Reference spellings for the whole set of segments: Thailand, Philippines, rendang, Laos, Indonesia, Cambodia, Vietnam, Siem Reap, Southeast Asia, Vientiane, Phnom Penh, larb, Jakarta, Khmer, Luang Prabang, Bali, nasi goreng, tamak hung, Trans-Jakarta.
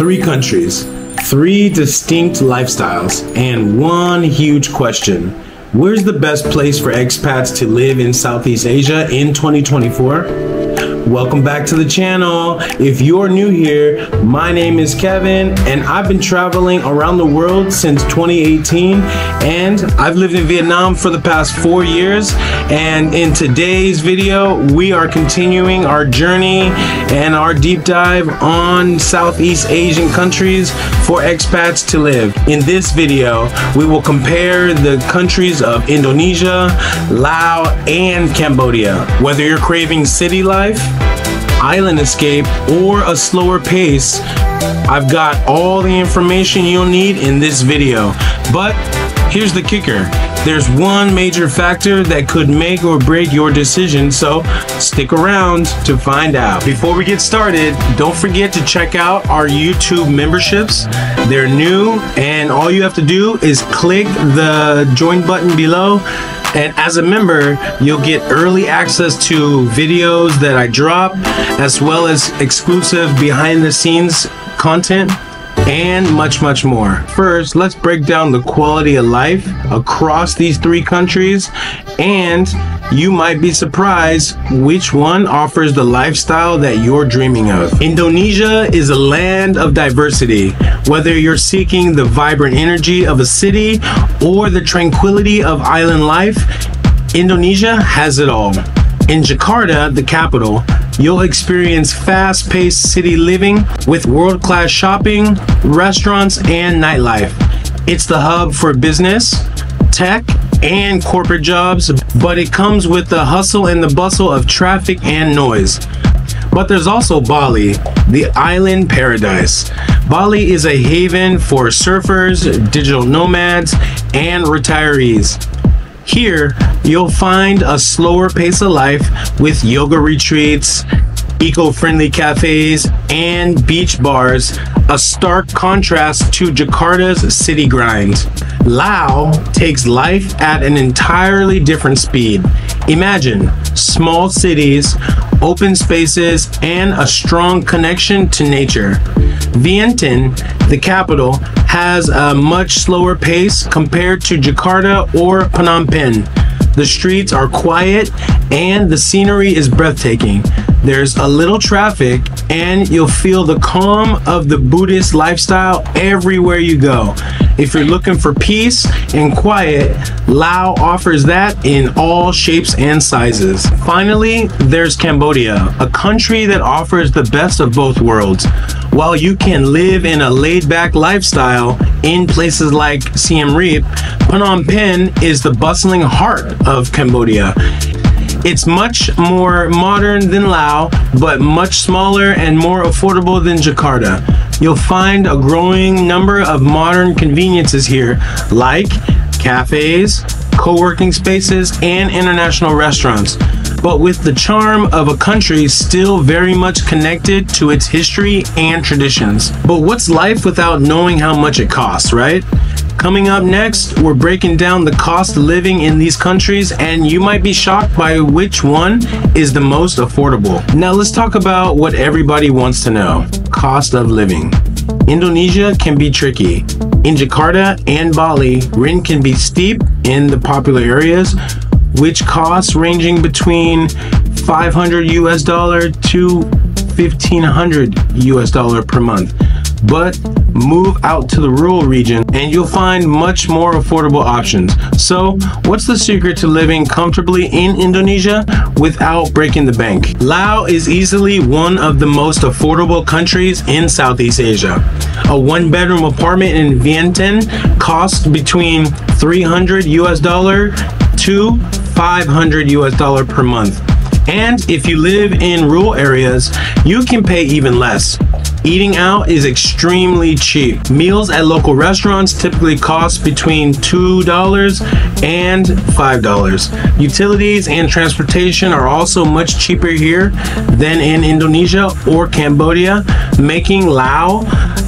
3 countries, 3 distinct lifestyles, and one huge question. Where's the best place for expats to live in Southeast Asia in 2024? Welcome back to the channel. If you're new here, my name is Kevin, and I've been traveling around the world since 2018, and I've lived in Vietnam for the past 4 years. And in today's video, we are continuing our journey and our deep dive on Southeast Asian countries for expats to live. In this video, we will compare the countries of Indonesia, Laos, and Cambodia. Whether you're craving city life, island escape, or a slower pace, I've got all the information you'll need in this video. But here's the kicker. There's one major factor that could make or break your decision, so stick around to find out. Before we get started, don't forget to check out our YouTube memberships. They're new, and all you have to do is click the join button below. And as a member, you'll get early access to videos that I drop, as well as exclusive behind-the-scenes content, and much more. First, let's break down the quality of life across these 3 countries, and you might be surprised which one offers the lifestyle that you're dreaming of. Indonesia is a land of diversity. Whether you're seeking the vibrant energy of a city or the tranquility of island life, Indonesia has it all. In Jakarta, the capital, you'll experience fast-paced city living with world-class shopping, restaurants, and nightlife. It's the hub for business, tech, and corporate jobs, but it comes with the hustle and the bustle of traffic and noise. But there's also Bali, the island paradise. Bali is a haven for surfers, digital nomads, and retirees. Here, you'll find a slower pace of life with yoga retreats, eco-friendly cafes, and beach bars, a stark contrast to Jakarta's city grind. Laos takes life at an entirely different speed. Imagine small cities, open spaces, and a strong connection to nature. Vientiane, the capital, has a much slower pace compared to Jakarta or Phnom Penh. The streets are quiet and the scenery is breathtaking. There's a little traffic, and you'll feel the calm of the Buddhist lifestyle everywhere you go. If you're looking for peace and quiet, Laos offers that in all shapes and sizes. Finally, there's Cambodia, a country that offers the best of both worlds. While you can live in a laid-back lifestyle in places like Siem Reap, Phnom Penh is the bustling heart of Cambodia. It's much more modern than Laos, but much smaller and more affordable than Jakarta. You'll find a growing number of modern conveniences here, like cafes, co-working spaces, and international restaurants, but with the charm of a country still very much connected to its history and traditions. But what's life without knowing how much it costs, right? Coming up next, we're breaking down the cost of living in these countries, and you might be shocked by which one is the most affordable. Now let's talk about what everybody wants to know, cost of living. Indonesia can be tricky. In Jakarta and Bali, rent can be steep in the popular areas, which costs ranging between $500 to $1,500 per month. But move out to the rural region and you'll find much more affordable options. So what's the secret to living comfortably in Indonesia without breaking the bank? Laos is easily one of the most affordable countries in Southeast Asia. A one-bedroom apartment in Vientiane costs between $300 to $500 per month. And if you live in rural areas, you can pay even less. Eating out is extremely cheap. Meals at local restaurants typically cost between $2 and $5. Utilities and transportation are also much cheaper here than in Indonesia or Cambodia, making Laos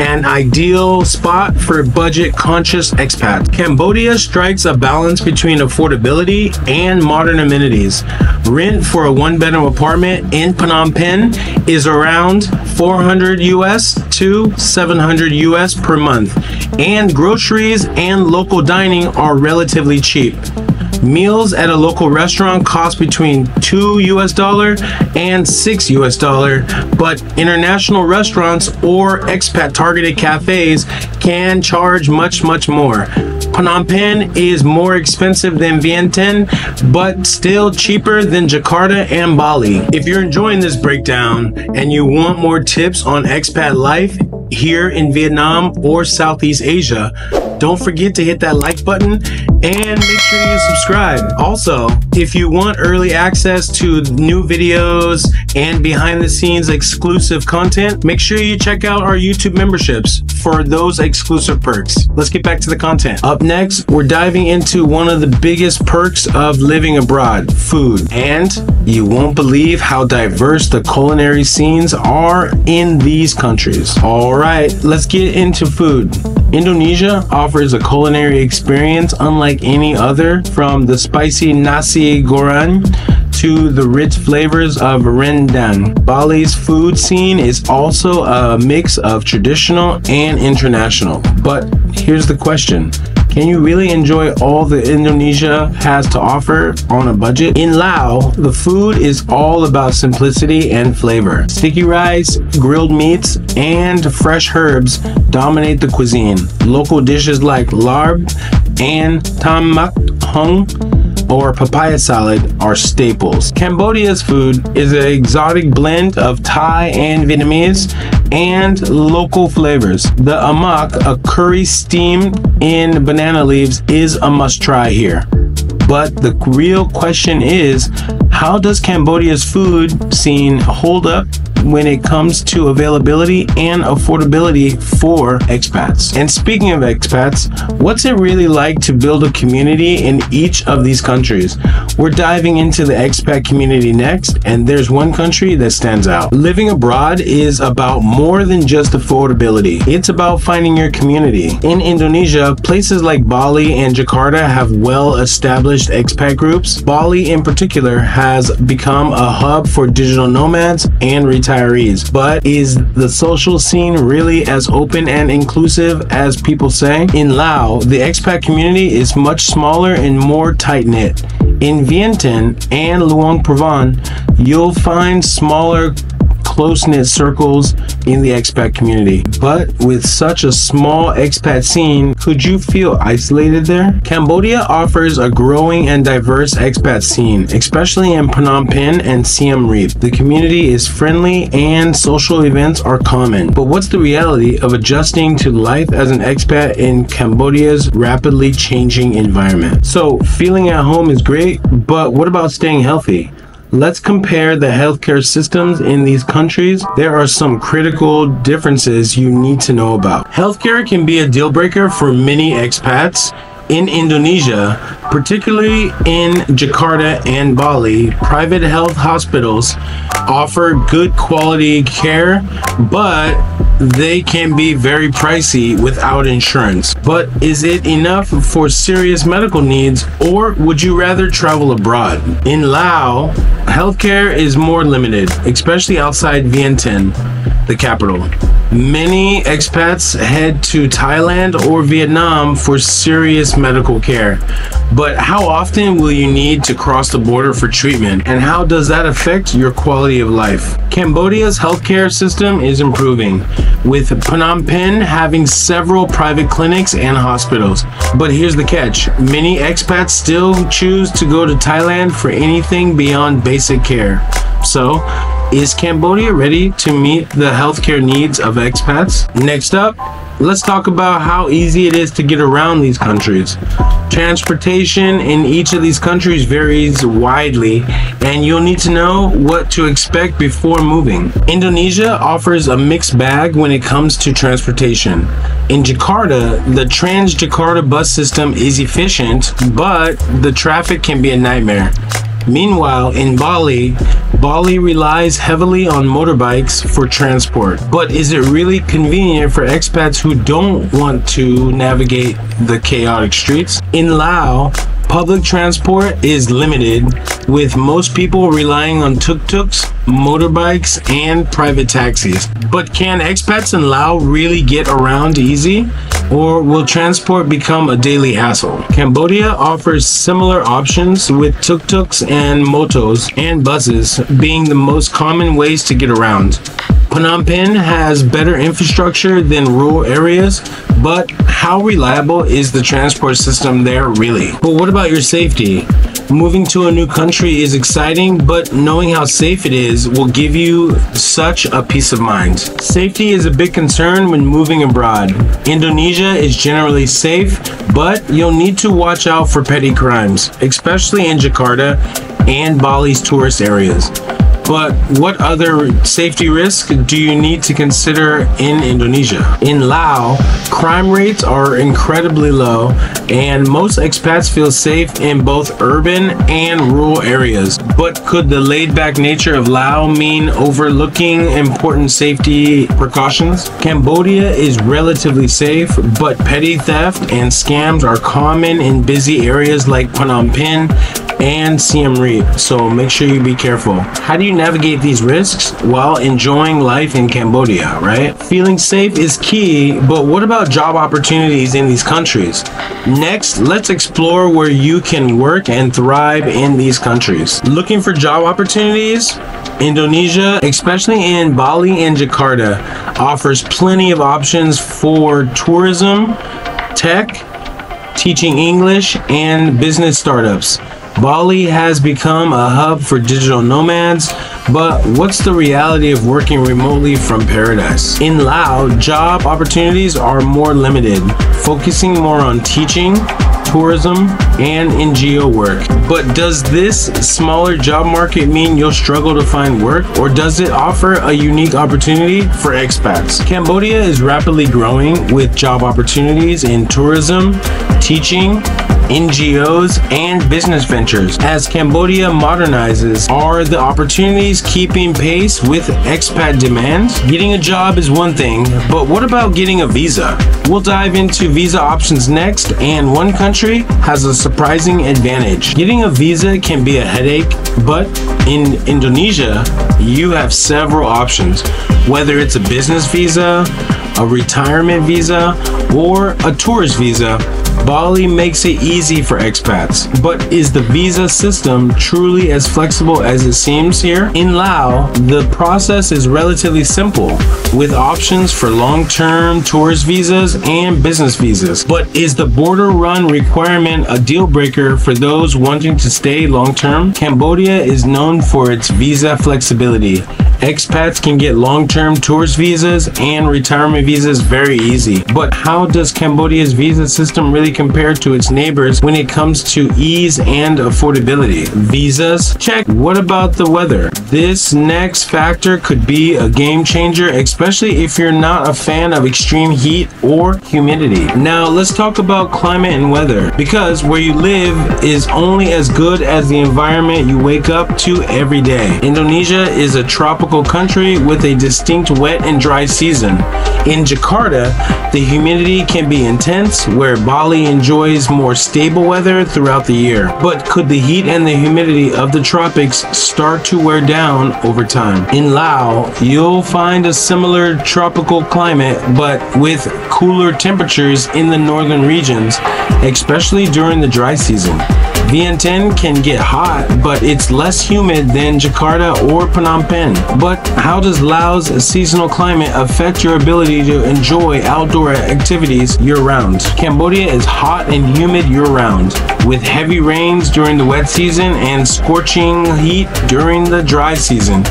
an ideal spot for budget-conscious expats. Cambodia strikes a balance between affordability and modern amenities. Rent for a one-bedroom apartment in Phnom Penh is around $400 US to $700 US per month, and groceries and local dining are relatively cheap. Meals at a local restaurant cost between $2 US and $6 US, but international restaurants or expat targeted cafes can charge much more. Phnom Penh is more expensive than Vientiane, but still cheaper than Jakarta and Bali. If you're enjoying this breakdown and you want more tips on expat life here in Vietnam or Southeast Asia, don't forget to hit that like button and make sure you subscribe. Also, if you want early access to new videos and behind the scenes exclusive content, make sure you check out our YouTube memberships for those exclusive perks. Let's get back to the content. Up next, we're diving into one of the biggest perks of living abroad, food. And you won't believe how diverse the culinary scenes are in these countries. All right, let's get into food. Indonesia offers a culinary experience unlike any other, from the spicy nasi goreng to the rich flavors of rendang. Bali's food scene is also a mix of traditional and international. But here's the question. Can you really enjoy all that Indonesia has to offer on a budget? In Laos, the food is all about simplicity and flavor. Sticky rice, grilled meats, and fresh herbs dominate the cuisine. Local dishes like larb and tamak hung or papaya salad are staples. Cambodia's food is an exotic blend of Thai and Vietnamese and local flavors. The amak, a curry steamed in banana leaves, is a must-try here. But the real question is, how does Cambodia's food scene hold up when it comes to availability and affordability for expats? And speaking of expats, what's it really like to build a community in each of these countries? We're diving into the expat community next, and there's one country that stands out. Living abroad is about more than just affordability. It's about finding your community. In Indonesia, places like Bali and Jakarta have well-established expat groups. Bali in particular has become a hub for digital nomads and retirees. But is the social scene really as open and inclusive as people say? In Laos, the expat community is much smaller and more tight-knit. In Vientiane and Luang Prabang, you'll find smaller close-knit circles in the expat community. But with such a small expat scene, could you feel isolated there? Cambodia offers a growing and diverse expat scene, especially in Phnom Penh and Siem Reap. The community is friendly and social events are common. But what's the reality of adjusting to life as an expat in Cambodia's rapidly changing environment? So feeling at home is great, but what about staying healthy? Let's compare the healthcare systems in these countries. There are some critical differences you need to know about. Healthcare can be a deal breaker for many expats. In Indonesia, particularly in Jakarta and Bali, private health hospitals offer good quality care, but they can be very pricey without insurance. But is it enough for serious medical needs, or would you rather travel abroad? In Laos, healthcare is more limited, especially outside Vientiane, the capital. Many expats head to Thailand or Vietnam for serious medical care. But how often will you need to cross the border for treatment, and how does that affect your quality of life? Cambodia's healthcare system is improving, with Phnom Penh having several private clinics and hospitals. But here's the catch. Many expats still choose to go to Thailand for anything beyond basic care. So, is Cambodia ready to meet the healthcare needs of expats? Next up, let's talk about how easy it is to get around these countries. Transportation in each of these countries varies widely, and you'll need to know what to expect before moving. Indonesia offers a mixed bag when it comes to transportation. In Jakarta, the Trans-Jakarta bus system is efficient, but the traffic can be a nightmare. Meanwhile, in Bali relies heavily on motorbikes for transport. But is it really convenient for expats who don't want to navigate the chaotic streets? In Laos, Public transport is limited, with most people relying on tuk-tuks, motorbikes, and private taxis. But can expats in Laos really get around easy? Or will transport become a daily hassle? Cambodia offers similar options, with tuk-tuks and motos and buses being the most common ways to get around. Phnom Penh has better infrastructure than rural areas, but how reliable is the transport system there really? But what about your safety? Moving to a new country is exciting, but knowing how safe it is will give you such a peace of mind. Safety is a big concern when moving abroad. Indonesia is generally safe, but you'll need to watch out for petty crimes, especially in Jakarta and Bali's tourist areas. But what other safety risks do you need to consider in Indonesia? In Laos, crime rates are incredibly low, and most expats feel safe in both urban and rural areas. But could the laid-back nature of Laos mean overlooking important safety precautions? Cambodia is relatively safe, but petty theft and scams are common in busy areas like Phnom Penh and Siem Reap, so make sure you be careful. How do you navigate these risks while enjoying life in Cambodia, right? Feeling safe is key, but what about job opportunities in these countries? Next, let's explore where you can work and thrive in these countries. Looking for job opportunities? Indonesia, especially in Bali and Jakarta, offers plenty of options for tourism, tech, teaching English, and business startups. Bali has become a hub for digital nomads, but what's the reality of working remotely from paradise? In Laos, job opportunities are more limited, focusing more on teaching, tourism, and NGO work. But does this smaller job market mean you'll struggle to find work, or does it offer a unique opportunity for expats? Cambodia is rapidly growing with job opportunities in tourism, teaching, NGOs, and business ventures. As Cambodia modernizes, are the opportunities keeping pace with expat demand? Getting a job is one thing, but what about getting a visa? We'll dive into visa options next, and one country has a surprising advantage. Getting a visa can be a headache, but in Indonesia, you have several options, whether it's a business visa, a retirement visa, or a tourist visa. Bali makes it easy for expats, but is the visa system truly as flexible as it seems here? In Laos, the process is relatively simple, with options for long-term tourist visas and business visas. But is the border run requirement a deal breaker for those wanting to stay long-term? Cambodia is known for its visa flexibility. Expats can get long-term tourist visas and retirement visas very easy. But how does Cambodia's visa system really compare to its neighbors when it comes to ease and affordability? Visas? Check. What about the weather? This next factor could be a game changer, especially if you're not a fan of extreme heat or humidity. Now let's talk about climate and weather, because where you live is only as good as the environment you wake up to every day. Indonesia is a tropical country with a distinct wet and dry season. In Jakarta, the humidity can be intense, where Bali enjoys more stable weather throughout the year. But could the heat and the humidity of the tropics start to wear down over time? In Laos, you'll find a similar tropical climate, but with cooler temperatures in the northern regions, especially during the dry season. Vientiane can get hot, but it's less humid than Jakarta or Phnom Penh. But how does Laos' seasonal climate affect your ability to enjoy outdoor activities year-round? Cambodia is hot and humid year-round, with heavy rains during the wet season and scorching heat during the dry season,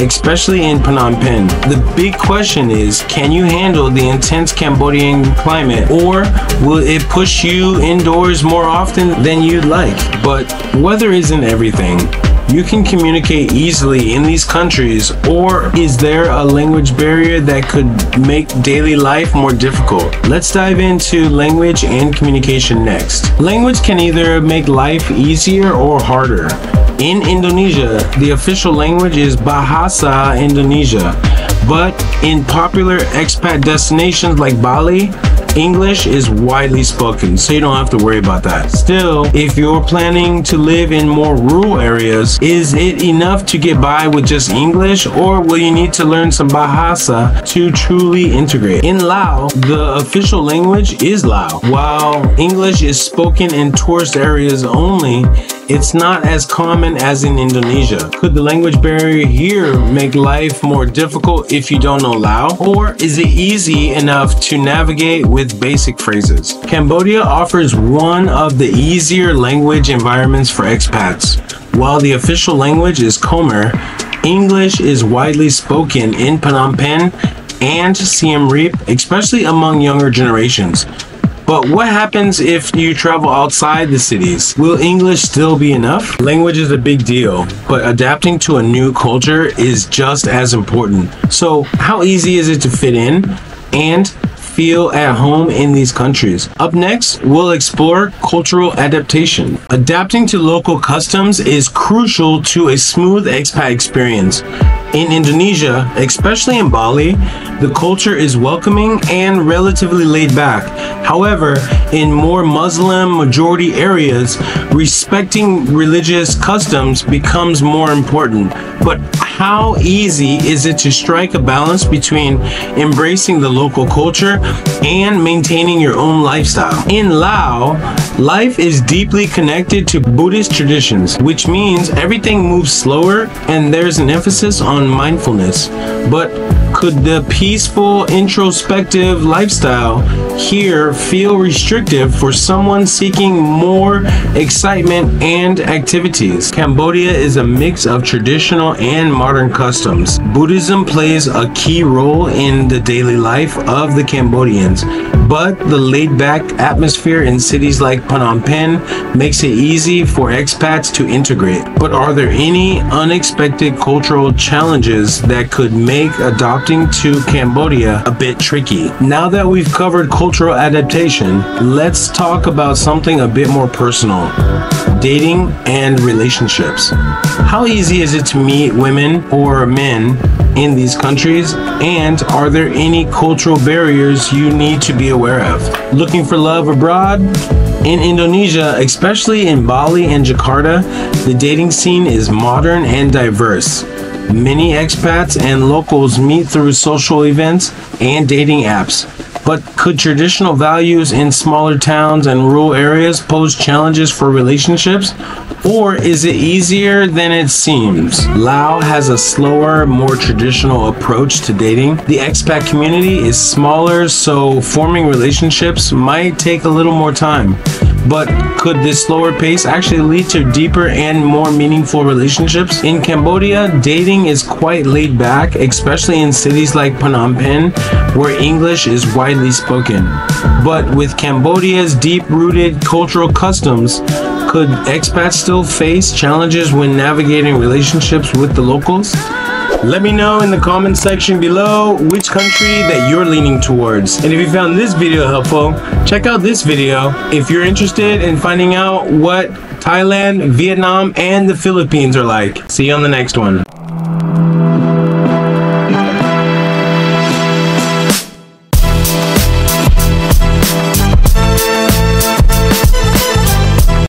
especially in Phnom Penh. The big question is, can you handle the intense Cambodian climate, or will it push you indoors more often than you'd like? But weather isn't everything. You can communicate easily in these countries, or is there a language barrier that could make daily life more difficult? Let's dive into language and communication next. Language can either make life easier or harder. In Indonesia, the official language is Bahasa Indonesia, but in popular expat destinations like Bali, English is widely spoken, so you don't have to worry about that. Still, if you're planning to live in more rural areas, is it enough to get by with just English, or will you need to learn some Bahasa to truly integrate? In Laos, the official language is Lao. While English is spoken in tourist areas only, it's not as common as in Indonesia. Could the language barrier here make life more difficult if you don't know Lao? Or is it easy enough to navigate with basic phrases? Cambodia offers one of the easier language environments for expats. While the official language is Khmer, English is widely spoken in Phnom Penh and Siem Reap, especially among younger generations. But what happens if you travel outside the cities? Will English still be enough? Language is a big deal, but adapting to a new culture is just as important. So how easy is it to fit in and feel at home in these countries? Up next, we'll explore cultural adaptation. Adapting to local customs is crucial to a smooth expat experience. In Indonesia, especially in Bali, the culture is welcoming and relatively laid back. However, in more Muslim majority areas, respecting religious customs becomes more important. But how easy is it to strike a balance between embracing the local culture and maintaining your own lifestyle? In Laos, life is deeply connected to Buddhist traditions, which means everything moves slower and there's an emphasis on mindfulness. But could the peaceful, introspective lifestyle here feel restrictive for someone seeking more excitement and activities? Cambodia is a mix of traditional and modern customs. Buddhism plays a key role in the daily life of the Cambodians, but the laid-back atmosphere in cities like Phnom Penh makes it easy for expats to integrate. But are there any unexpected cultural challenges that could make adopting to Cambodia a bit tricky? Now that we've covered cultural adaptation, let's talk about something a bit more personal: dating and relationships. How easy is it to meet women or men in these countries, and are there any cultural barriers you need to be aware of? Looking for love abroad? In Indonesia, especially in Bali and Jakarta, the dating scene is modern and diverse. Many expats and locals meet through social events and dating apps. But could traditional values in smaller towns and rural areas pose challenges for relationships? Or is it easier than it seems? Laos has a slower, more traditional approach to dating. The expat community is smaller, so forming relationships might take a little more time. But could this slower pace actually lead to deeper and more meaningful relationships? In Cambodia, dating is quite laid back, especially in cities like Phnom Penh, where English is widely spoken. But with Cambodia's deep-rooted cultural customs, could expats still face challenges when navigating relationships with the locals? Let me know in the comment section below which country that you're leaning towards. And if you found this video helpful, check out this video if you're interested in finding out what Thailand, Vietnam, and the Philippines are like. See you on the next one.